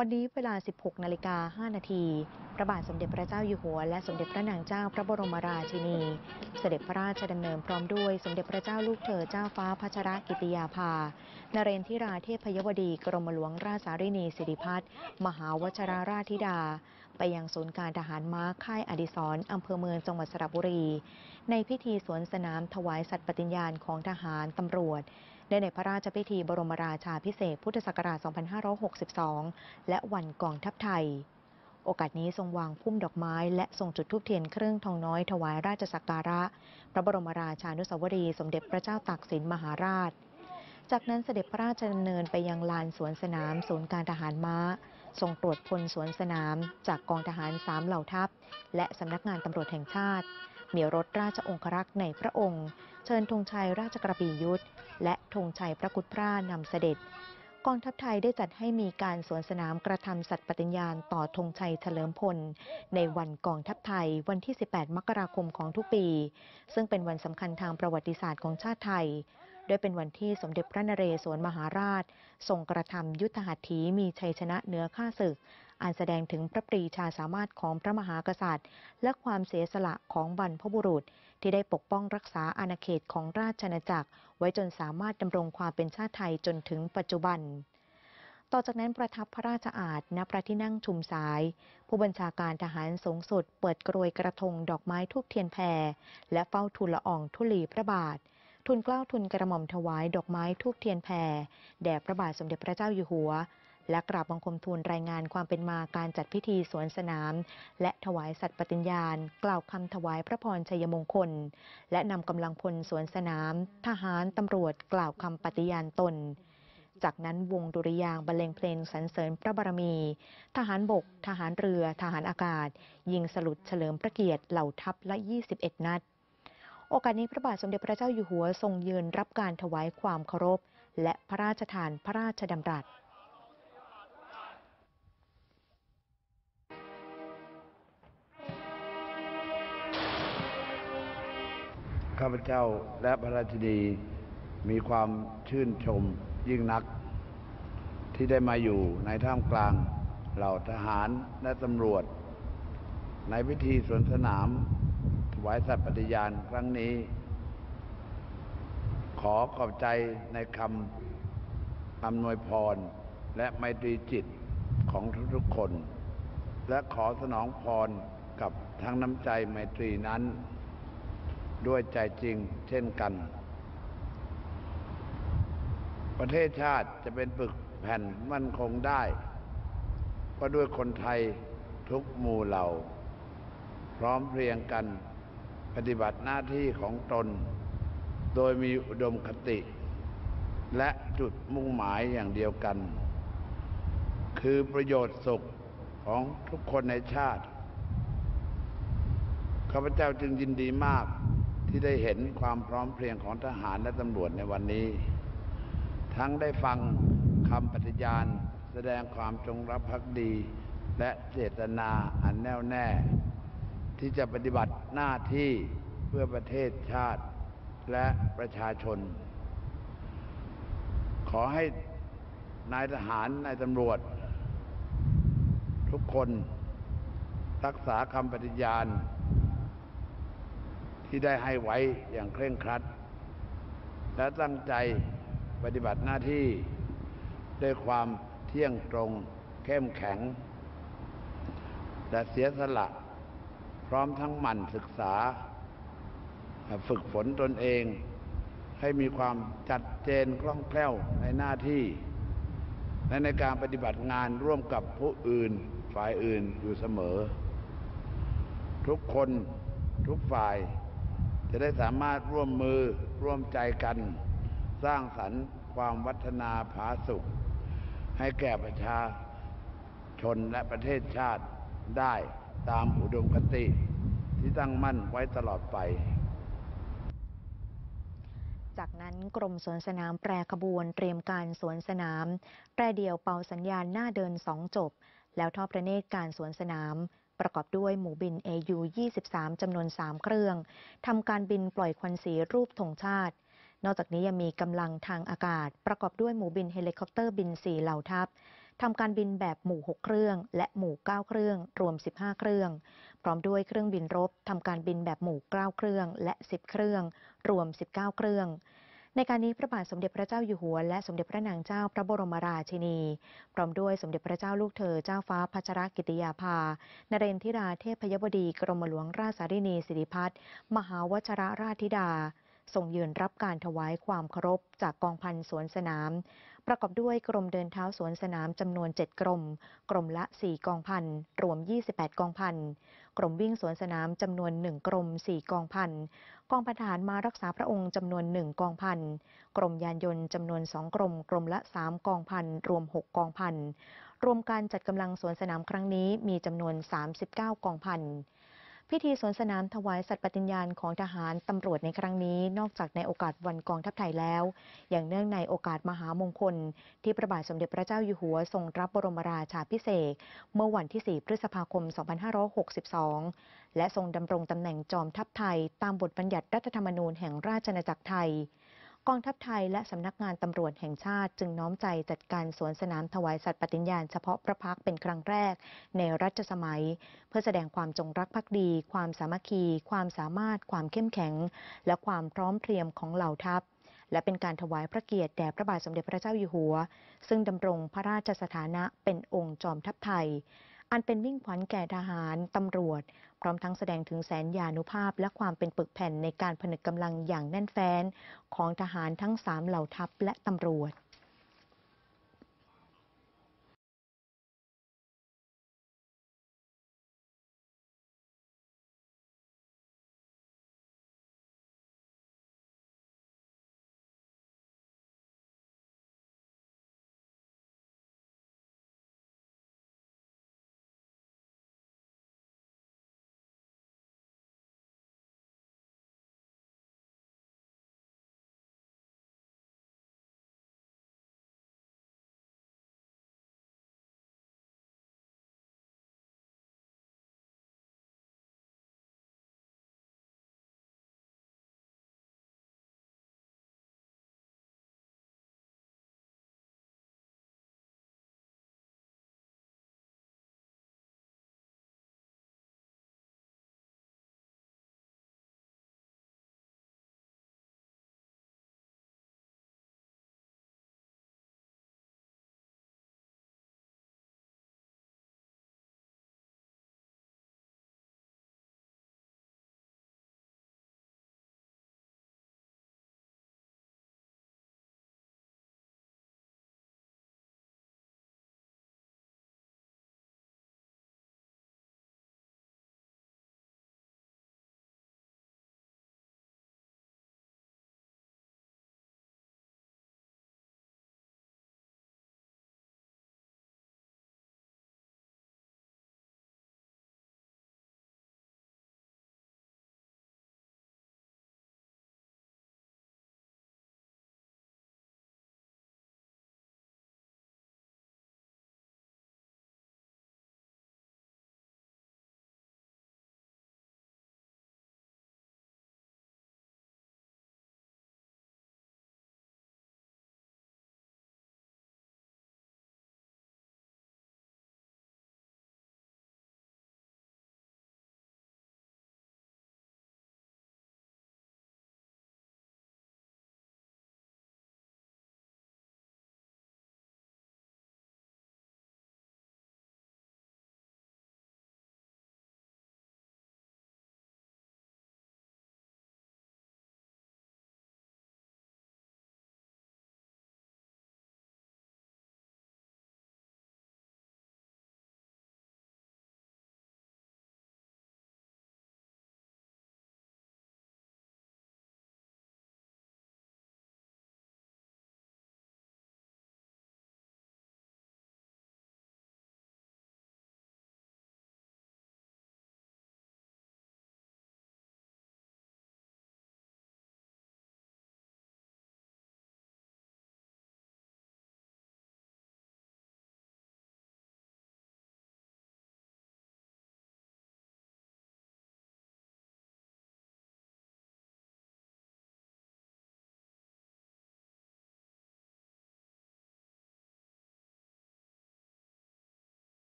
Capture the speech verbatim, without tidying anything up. วันนี้เวลา สิบหกนาฬิกาห้านาที พระบาทสมเด็จพระเจ้าอยู่หัวและสมเด็จพระนางเจ้าพระบรมราชินีเสด็จพระราชดำเนินพร้อมด้วยสมเด็จพระเจ้าลูกเธอเจ้าฟ้าพัชรกิติยาภานเรนทิราเทพยวดีกรมหลวงราชสาริณีสิริภัทรมหาวชราราชธิดาไปยังศูนย์การทหารม้าค่ายอดิศรอำเภอเมืองจังหวัดสระบุรีในพิธีสวนสนามถวายสัตย์ปฏิญญาณของทหารตำรวจได้ในพระราชพิธีบรมราชาภิเษกพุทธศักราช สองพันห้าร้อยหกสิบสอง และวันกองทัพไทยโอกาสนี้ทรงวางพุ่มดอกไม้และทรงจุดธูปเทียนเครื่องทองน้อยถวายราชสักการะพระบรมราชานุสาวรีย์สมเด็จพระเจ้าตากสินมหาราชจากนั้นเสด็จพระราชดำเนินไปยังลานสวนสนามศูนย์การทหารม้าทรงตรวจพลสวนสนามจากกองทหารสามเหล่าทัพและสำนักงานตำรวจแห่งชาติมีรถราชองครักษ์ในพระองค์เชิญธงชัยราชกระบี่ยุทธและธงชัยพระกุฎพระนำเสด็จกองทัพไทยได้จัดให้มีการสวนสนามกระทำสัตย์ปฏิญญาณต่อธงชัยเฉลิมพลในวันกองทัพไทยวันที่สิบแปดมกราคมของทุกปีซึ่งเป็นวันสำคัญทางประวัติศาสตร์ของชาติไทยโดยเป็นวันที่สมเด็จพระนเรศวรมหาราชทรงกระทำยุทธหัตถีมีชัยชนะเหนือข้าศึกอันแสดงถึงพระปรีชาสามารถของพระมหากษัตริย์และความเสียสละของบรรพบุรุษที่ได้ปกป้องรักษาอาณาเขตของราชอาณาจักรไว้จนสามารถดำรงความเป็นชาติไทยจนถึงปัจจุบันต่อจากนั้นประทับพระราชอาสน์ณพระที่นั่งชุมสายผู้บัญชาการทหารสูงสุดเปิดกรวยกระทงดอกไม้ธูปเทียนแพและเฝ้าทูลละอองธุลีพระบาททูลเกล้าทูลกระหม่อมถวายดอกไม้ธูปเทียนแพแด่พระบาทสมเด็จพระเจ้าอยู่หัวและกราบบังคมทูลรายงานความเป็นมาการจัดพิธีสวนสนามและถวายสัตย์ปฏิญญาณกล่าวคำถวายพระพรชัยมงคลและนำกำลังพลสวนสนามทหารตำรวจกล่าวคำปฏิญาณตนจากนั้นวงดุริยางค์บรรเลงเพลงสรรเสริญพระบารมีทหารบกทหารเรือทหารอากาศยิงสลุดเฉลิมพระเกียรติเหล่าทัพละยี่สิบเอ็ดนัดโอกาสนี้พระบาทสมเด็จพระเจ้าอยู่หัวทรงยืนรับการถวายความเคารพและพระราชทานพระราชดำรัสข้าพเจ้าและพระราชินีมีความชื่นชมยิ่งนักที่ได้มาอยู่ในท่ามกลางเหล่าทหารและตำรวจในพิธีสวนสนามถวายสัตย์ปฏิญาณครั้งนี้ขอขอบใจในคำอำนวยพรและไมตรีจิตของทุกๆคนและขอสนองพรกับทั้งน้ำใจไมตรีนั้นด้วยใจจริงเช่นกันประเทศชาติจะเป็นปึกแผ่นมั่นคงได้ก็ด้วยคนไทยทุกหมู่เหล่าพร้อมเพรียงกันปฏิบัติหน้าที่ของตนโดยมีอุดมคติและจุดมุ่งหมายอย่างเดียวกันคือประโยชน์สุขของทุกคนในชาติข้าพเจ้าจึงยินดีมากที่ได้เห็นความพร้อมเพรียงของทหารและตำรวจในวันนี้ทั้งได้ฟังคำปฏิญาณแสดงความจงรักภักดีและเจตนาอันแน่วแน่ที่จะปฏิบัติหน้าที่เพื่อประเทศชาติและประชาชนขอให้นายทหารนายตำรวจทุกคนรักษาคำปฏิญาณที่ได้ให้ไว้อย่างเคร่งครัดและตั้งใจปฏิบัติหน้าที่ด้วยความเที่ยงตรงเข้มแข็งและเสียสละพร้อมทั้งหมั่นศึกษาฝึกฝนตนเองให้มีความชัดเจนคล่องแคล่วในหน้าที่และในการปฏิบัติงานร่วมกับผู้อื่นฝ่ายอื่นอยู่เสมอทุกคนทุกฝ่ายจะได้สามารถร่วมมือร่วมใจกันสร้างสรรค์ความวัฒนาผาสุขให้แก่ประชาชนและประเทศชาติได้ตามอุดมคติที่ตั้งมั่นไว้ตลอดไปจากนั้นกรมสวนสนามแปรขบวนเตรียมการสวนสนามแปรเดี่ยวเป่าสัญญาณหน้าเดินสองจบแล้วทอดพระเนตรการสวนสนามประกอบด้วยหมู่บิน เอ ยู ยี่สิบสาม จำนวนสามเครื่องทำการบินปล่อยควันสีรูปธงชาตินอกจากนี้ยังมีกำลังทางอากาศประกอบด้วยหมู่บินเฮลิคอปเตอร์บินสี่เหล่าทัพ ทำการบินแบบหมู่หกเครื่องและหมู่เก้าเครื่องรวมสิบห้าเครื่องพร้อมด้วยเครื่องบินรบทำการบินแบบหมู่เก้าเครื่องและสิบเครื่องรวมสิบเก้าเครื่องในการนี้พระบาทสมเด็จพระเจ้าอยู่หัวและสมเด็จพระนางเจ้าพระบรมราชินีพร้อมด้วยสมเด็จพระเจ้าลูกเธอเจ้าฟ้าพัชรกิติยาภานเรนทิราเทพยวดีกรมหลวงราชสาริณีสิริพัฒน์มหาวชรราชธิดาทรงยืนรับการถวายความเคารพจากกองพันสวนสนามประกอบด้วยกรมเดินเท้าสวนสนามจำนวนเจ็ดกรมกรมละสี่กองพันรวมยี่สิบแปดกองพันกรมวิ่งสวนสนามจำนวนหนึ่งกรมสี่กองพันกองพันทหารมารักษาพระองค์จำนวนหนึ่งกองพันกรมยานยนต์จำนวนสองกรมกรมละสามกองพันรวมหกกองพันรวมการจัดกำลังสวนสนามครั้งนี้มีจำนวนสามสิบเก้ากองพันพิธีสวนสนามถวายสัตย์ปฏิญญาณของทหารตำรวจในครั้งนี้นอกจากในโอกาสวันกองทัพไทยแล้วอย่างเนื่องในโอกาสมหามงคลที่พระบาทสมเด็จพระเจ้าอยู่หัวทรงรับบรมราชาภิเษกเมื่อวันที่สี่พฤษภาคมสองพันห้าร้อยหกสิบสองและทรงดำรงตำแหน่งจอมทัพไทยตามบทบัญญัติรัฐธรรมนูญแห่งราชอาณาจักรไทยกองทัพไทยและสำนักงานตำรวจแห่งชาติจึงน้อมใจจัดการสวนสนามถวายสัตย์ปฏิญญาณเฉพาะพระพักเป็นครั้งแรกในรัชสมัยเพื่อแสดงความจงรักภักดีความสามัคคีความสามารถความเข้มแข็งและความพร้อมเพรียงของเหล่าทัพและเป็นการถวายพระเกียรติแด่พระบาทสมเด็จพระเจ้าอยู่หัวซึ่งดำรงพระราชสถานะเป็นองค์จอมทัพไทยอันเป็นมิ่งขวัญแก่ทหารตำรวจพร้อมทั้งแสดงถึงแสนยานุภาพและความเป็นปึกแผ่นในการผนึกกำลังอย่างแน่นแฟ้นของทหารทั้งสามเหล่าทัพและตำรวจ